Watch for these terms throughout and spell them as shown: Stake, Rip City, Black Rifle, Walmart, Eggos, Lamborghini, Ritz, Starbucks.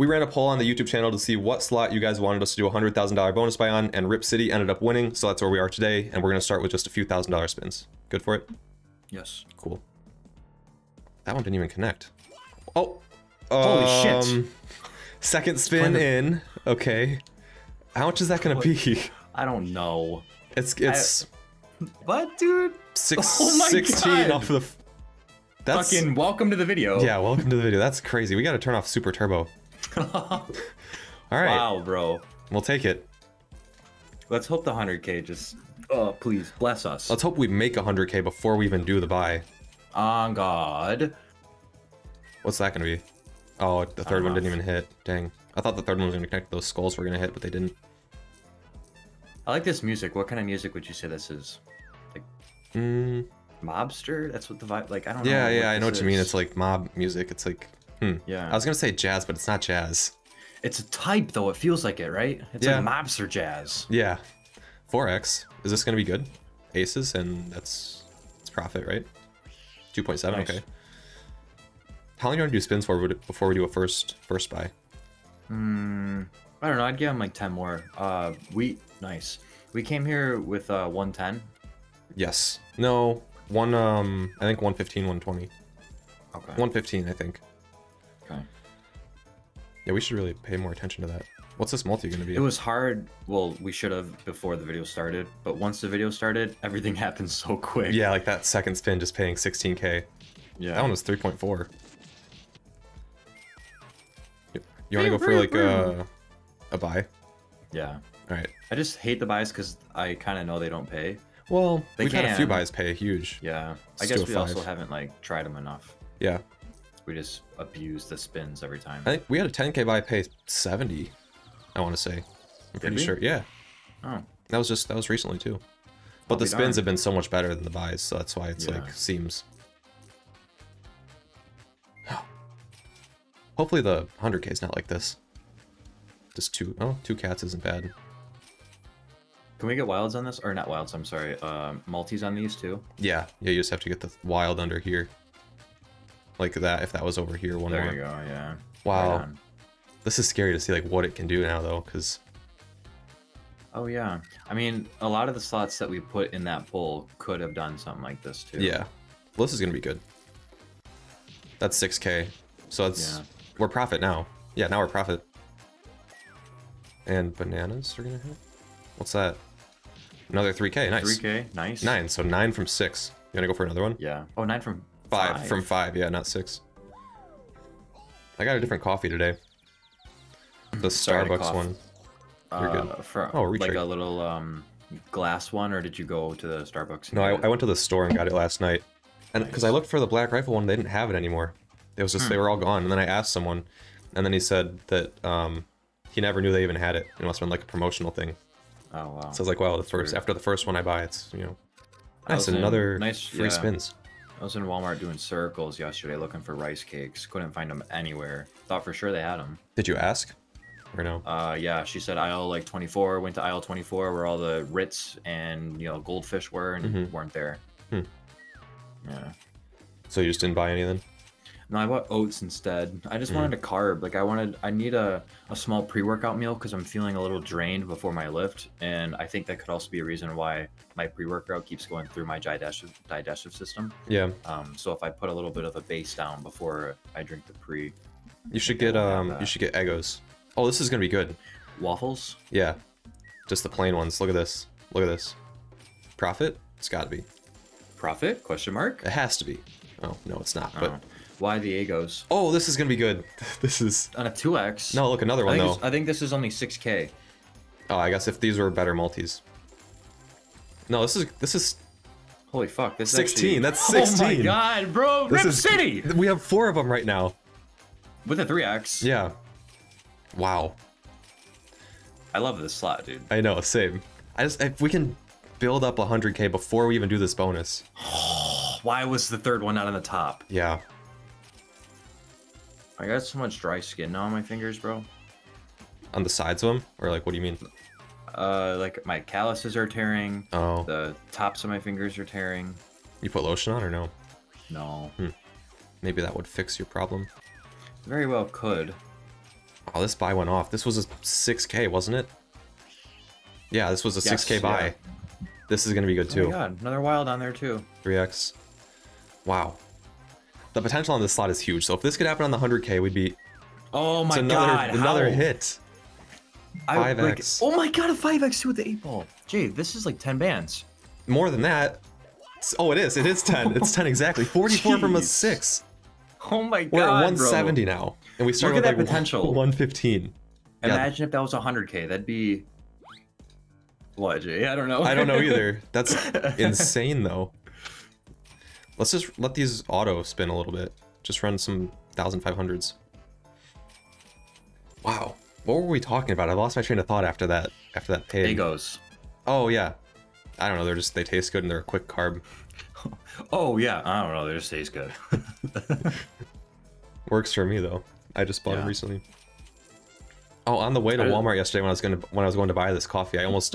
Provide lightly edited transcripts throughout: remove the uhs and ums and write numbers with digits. We ran a poll on the YouTube channel to see what slot you guys wanted us to do a $100,000 bonus buy on, and Rip City ended up winning, so that's where we are today, and we're going to start with just a few $1,000 spins. Good for it? Yes. Cool. That one didn't even connect. Oh! Holy shit! Second spin in. Okay. How much is that going to be? I don't know. It's... What, dude? Oh my 16 God. Off the... That's... Fucking welcome to the video. Yeah, welcome to the video. That's crazy. We got to turn off Super Turbo. All right. Wow, bro. We'll take it. Let's hope the 100K just... Oh, please, bless us. Let's hope we make 100K before we even do the buy. On God. What's that going to be? Oh, the third one didn't even hit. Dang. I thought the third one was going to connect. Those skulls were going to hit, but they didn't. I like this music. What kind of music would you say this is? Like, mobster? That's what the vibe... Like, I don't know. Yeah, I know what you mean. It's like mob music. It's like... Yeah. I was going to say jazz, but it's not jazz. It's a type, though. It feels like it, right? It's like mobster jazz. Yeah. 4X. Is this going to be good? Aces, and that's... It's profit, right? 2.7, nice. Okay. How long do you want to do spins for before we do a first buy? I don't know. I'd give him like 10 more. Nice. We came here with 110. Yes. No. I think 115, 120. Okay. 115, I think. Okay. Yeah, we should really pay more attention to that. What's this multi going to be? It was hard. Well, we should have before the video started, but once the video started, everything happened so quick. Yeah, like that second spin just paying 16K. Yeah. That one was 3.4. You want to go for like a buy? Yeah. All right. I just hate the buys because I kind of know they don't pay. Well, we've had a few buys pay huge. Yeah. I guess we also haven't like tried them enough. Yeah. We just abuse the spins every time. I think we had a 10K buy pay 70. I want to say. I'm pretty sure. Yeah. Oh. That was recently too. But the spins have been so much better than the buys, so that's why it's like seems. Hopefully the 100K is not like this. Just two cats isn't bad. Can we get wilds on this? Or not wilds, I'm sorry. Multis on these too? Yeah. Yeah, you just have to get the wild under here. Like that, if that was over here one more. There you go, yeah. Wow. Right, this is scary to see like what it can do now though, because... Oh yeah. I mean, a lot of the slots that we put in that poll could have done something like this too. Yeah. Well, this is going to be good. That's 6K. So that's... Yeah. We're profit now. Yeah, now we're profit. And bananas are gonna hit. What's that? Another 3K. Nice. 3K. Nice. 9. So 9 from 6. You wanna go for another one? Yeah. Oh, 9 from 5. 5 from 5. Yeah, not 6. I got a different coffee today. The Starbucks one. You're good. Like a little glass one, or did you go to the Starbucks? No, I went to the store and got it last night. And because I looked for the Black Rifle one, they didn't have it anymore. It was just they were all gone, and then I asked someone, and then he said that he never knew they even had it. It must have been like a promotional thing. Oh wow! So I was like, wow, after the first one I buy, it's nice. Another free spins. I was in Walmart doing circles yesterday looking for rice cakes. Couldn't find them anywhere. Thought for sure they had them. Did you ask? Or no? Yeah, she said aisle like 24. Went to aisle 24 where all the Ritz and goldfish were, and weren't there. Hmm. Yeah. So you just didn't buy any then? No, I bought oats instead. I just wanted a carb. Like I need a small pre-workout meal because I'm feeling a little drained before my lift. And I think that could also be a reason why my pre-workout keeps going through my digestive system. Yeah. So if I put a little bit of a base down before I drink the pre. You should get you should get Eggos. Oh, this is gonna be good. Waffles? Yeah. Just the plain ones. Look at this. Look at this. Profit? It's gotta be. Profit? Question mark? It has to be. Oh no, it's not, but why the Eggos? Oh, this is gonna be good. This is on a 2X. No, look, another one though. I think this is only 6K. Oh, I guess if these were better multis. No, this is. Holy fuck! This 16. Actually... That's 16. Oh my god, bro! Rip City. We have 4 of them right now. With a 3X. Yeah. Wow. I love this slot, dude. I know, same. If we can build up 100K before we even do this bonus. Why was the third one not on the top? Yeah. I got so much dry skin now on my fingers, bro. On the sides of them? Or like, what do you mean? Like my calluses are tearing. Oh. The tops of my fingers are tearing. You put lotion on or no? No. Maybe that would fix your problem. Very well could. Oh, this buy went off. This was a 6K, wasn't it? Yeah, this was a 6K buy. Yeah. This is going to be good, too. Oh my God, another wild on there, too. 3X. Wow. The potential on this slot is huge, so if this could happen on the 100K, we'd be... Oh my God, another hit. 5X. Like, oh my God, a 5X, too, with the 8 ball. Gee, this is like 10 bands. More than that. Oh, it is. It is 10. It's 10 exactly. 44 Jeez. From a 6. Oh my God, we're at 170 bro. Now. And we started with that like potential. 115. Imagine if that was 100K. That'd be... What, Jay? I don't know. I don't know either. That's insane, though. Let's just let these auto spin a little bit. Just run some 1,500s. Wow. What were we talking about? I lost my train of thought after that. After that page. Eggos. Oh, yeah. I don't know. They're just, they taste good and they're a quick carb. Oh, yeah. I don't know. They just taste good. Works for me, though. I just bought them recently. Oh, on the way to Walmart yesterday, when I was going to buy this coffee, I almost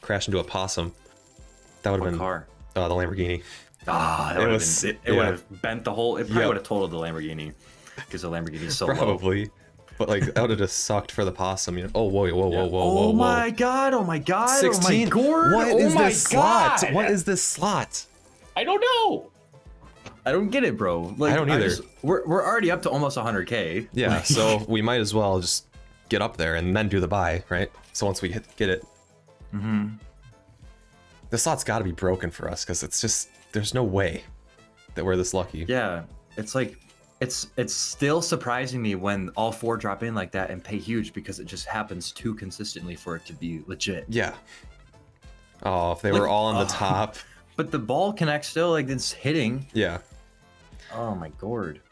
crashed into a possum. That would have been car. The Lamborghini. Ah, that it would have bent the whole. It probably would have totaled the Lamborghini because the Lamborghini is so probably. Low. But like that would have just sucked for the possum. You know? Oh whoa! Oh my God! Oh my God! 16. Oh my gourd! What is this slot? What is this slot? I don't know. I don't get it, bro. Like, I don't either. We're already up to almost 100K. Yeah, like, so we might as well just get up there and then do the buy, right? So once we get it, this slot's got to be broken for us because it's just there's no way that we're this lucky. Yeah, it's like it's still surprising me when all four drop in like that and pay huge because it just happens too consistently for it to be legit. Yeah. Oh, if they were all on the top. But the ball connects still, like it's hitting. Yeah. Oh my gourd.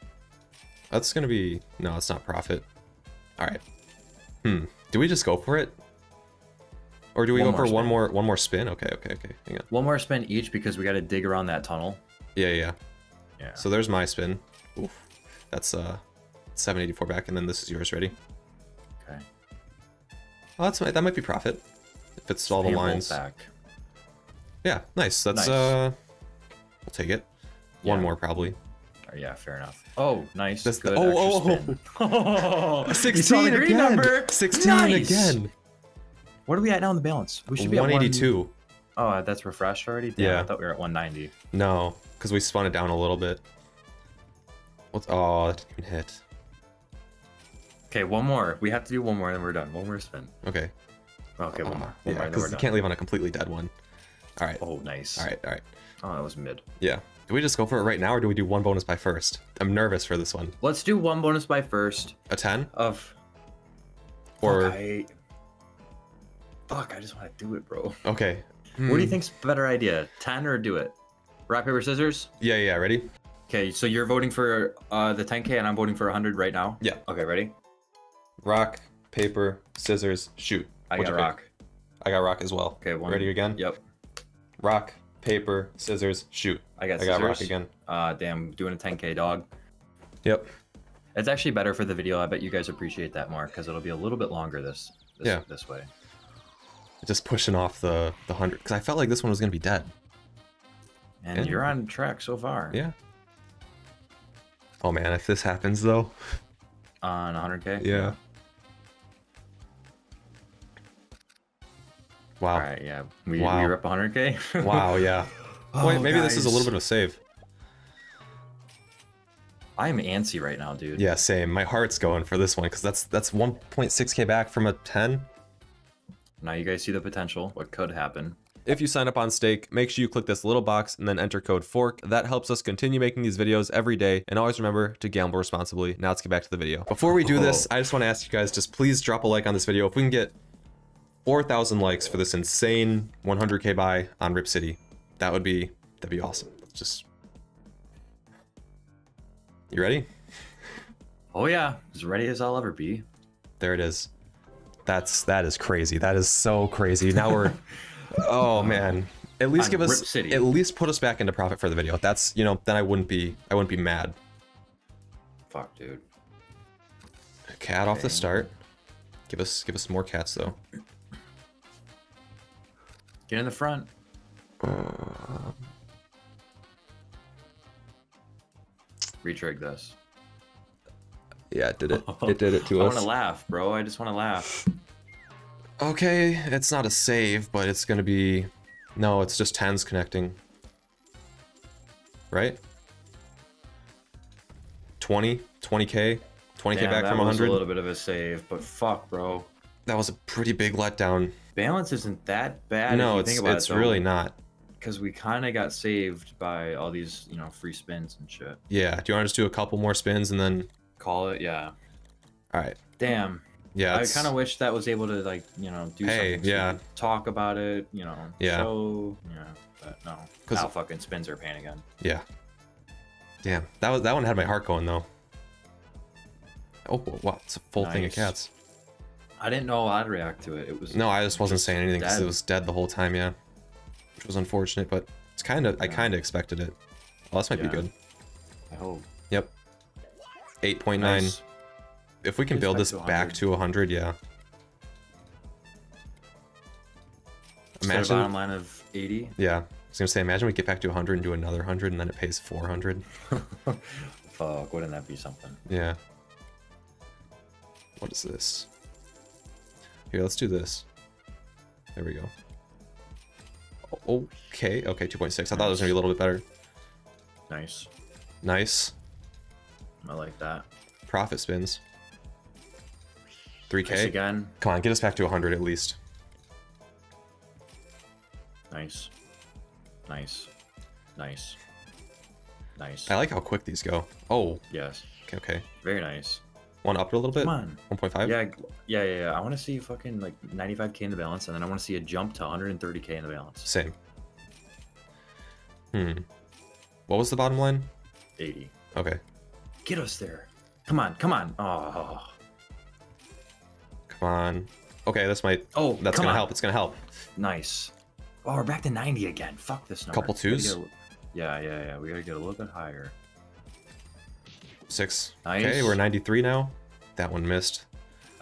That's gonna be no, it's not profit. All right. Do we just go for it? Or do we go for one more spin? Okay. Hang on. One more spin each because we got to dig around that tunnel. Yeah. So there's my spin. Oof. That's 784 back, and then this is yours. Ready? Okay. Oh, that might be profit if it's all the lines. Back. Yeah, nice. That's nice. We'll take it. Yeah. One more probably. Yeah, fair enough. Oh, nice. That's good. Oh, 16 again. Number. 16 nice. Again. What are we at now in the balance? We should be at 182. Oh, that's refreshed already? Damn, yeah. I thought we were at 190. No, because we spun it down a little bit. Oh, that didn't even hit. Okay, one more. We have to do one more and then we're done. One more spin. Okay. Okay, one more. One more and then we're done. You can't leave on a completely dead one. All right. Oh, nice. All right. Oh, that was mid. Yeah. Do we just go for it right now, or do we do one bonus buy first? I'm nervous for this one. Let's do one bonus buy first. A 10? Of... Or... Fuck, I just want to do it, bro. Okay. What do you think's a better idea? 10 or do it? Rock, paper, scissors? Yeah, ready? Okay, so you're voting for the 10K, and I'm voting for 100 right now? Yeah. Okay, ready? Rock, paper, scissors, shoot. What'd you pick? Rock. I got rock as well. Okay, one. Ready again? Yep. Rock. Paper, scissors, shoot. I got rock again. Damn, doing a 10K, dog. Yep. It's actually better for the video. I bet you guys appreciate that more because it'll be a little bit longer this way. Just pushing off the 100 because I felt like this one was gonna be dead. And you're on track so far. Yeah. Oh man, if this happens though. On 100K. Yeah. Wow. All right, yeah. We were up 100K. Wow, yeah. Oh, wait, maybe guys. This is a little bit of a save. I'm antsy right now, dude. Yeah, same. My heart's going for this one because that's 1.6K back from a 10. Now you guys see the potential, what could happen. If you sign up on Stake, make sure you click this little box and then enter code FORK. That helps us continue making these videos every day. And always remember to gamble responsibly. Now let's get back to the video. Before we do this, I just want to ask you guys, just please drop a like on this video. If we can get 4,000 likes for this insane 100K buy on Rip City. That'd be awesome. Let's just... You ready? Oh yeah, as ready as I'll ever be. There it is. That is crazy. That is so crazy. Now we're... Oh man. At least give us... Rip City. At least put us back into profit for the video. That's, you know, then I wouldn't be mad. Fuck, dude. A cat off the start. Give us more cats though. Get in the front. Retrig this. Yeah, it did it. It did it to us. I want to laugh, bro. I just want to laugh. Okay, it's not a save, but it's going to be... No, it's just hands connecting. Right? 20? 20k? 20k back from 100? That was a little bit of a save, but fuck, bro. That was a pretty big letdown. Balance isn't that bad. No, if you think about it's really not. Because we kind of got saved by all these, you know, free spins and shit. Yeah. Do you want to just do a couple more spins and then... Call it, yeah. All right. Damn. Yeah. I kind of wish that was able to, like, you know, do something. Yeah. Talk about it, you know. Yeah. Show, yeah. But no. Because now fucking spins are pain again. Yeah. Damn. That one had my heart going, though. Oh, wow. It's a full thing of cats. I didn't know I'd react to it. It was... No, I just wasn't saying anything because it was dead the whole time, yeah. Which was unfortunate, but it's kind of... Yeah. I kind of expected it. Well, this might be good. I hope. Yep. 8.9. Nice. If we can build this back to 100, yeah. Imagine... So bottom line of 80? Yeah. I was going to say, imagine we get back to 100 and do another 100 and then it pays 400. Fuck, wouldn't that be something? Yeah. What is this? Here, let's do this. There we go. Okay, okay, 2.6. I thought it was going to be a little bit better. Nice. Nice. I like that. Profit spins. 3K. Nice again. Come on, get us back to 100 at least. Nice. Nice. Nice. Nice. I like how quick these go. Oh. Yes. Okay, okay. Very nice. Want to up it a little bit? Come on. 1.5? Yeah, yeah, yeah, yeah. I want to see fucking like 95k in the balance, and then I want to see a jump to 130k in the balance. Same. Hmm. What was the bottom line? 80. Okay. Get us there. Come on, come on. Oh. Come on. Okay, this might... Oh, that's going to help. It's going to help. Nice. Oh, we're back to 90 again. Fuck this number. Couple twos? Yeah, yeah, yeah. We got to get a little bit higher. 6. Nice. Okay, we're 93 now. That one missed.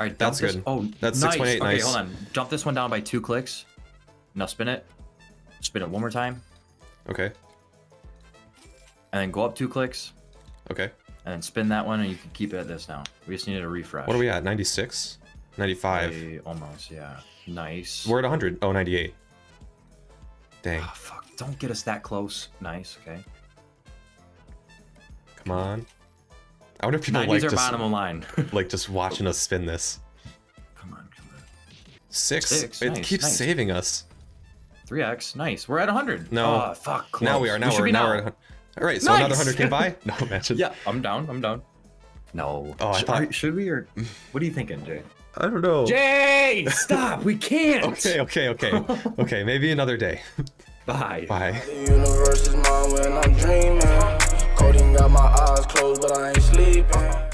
All right, that's good. Oh, that's nice. 6.8. Okay, nice. Hold on. Dump this one down by 2 clicks. Now spin it. Spin it one more time. Okay. And then go up 2 clicks. Okay. And then spin that one, and you can keep it at this now. We just needed a refresh. What are we at? 96? 95? Almost, yeah. Nice. We're at 100. Oh, 98. Dang. Oh, fuck. Don't get us that close. Nice, okay. Come on. I wonder if people like just, bottom of line. Like just watching us spin this. Come on, come on. 6. It nice, keeps saving us. 3x, nice. We're at 100. No, fuck. Close. Now we are. Now we we're at 100. All right, so another 100k by. No, imagine. Yeah, I'm down. I'm down. No. Oh, I thought. Should we or what are you thinking, Jay? I don't know. Jay, stop. We can't. Okay, okay, okay, okay. Maybe another day. Bye. Bye. The universe is mine when I'm dreaming. Coding got my eyes closed, but I ain't sleeping.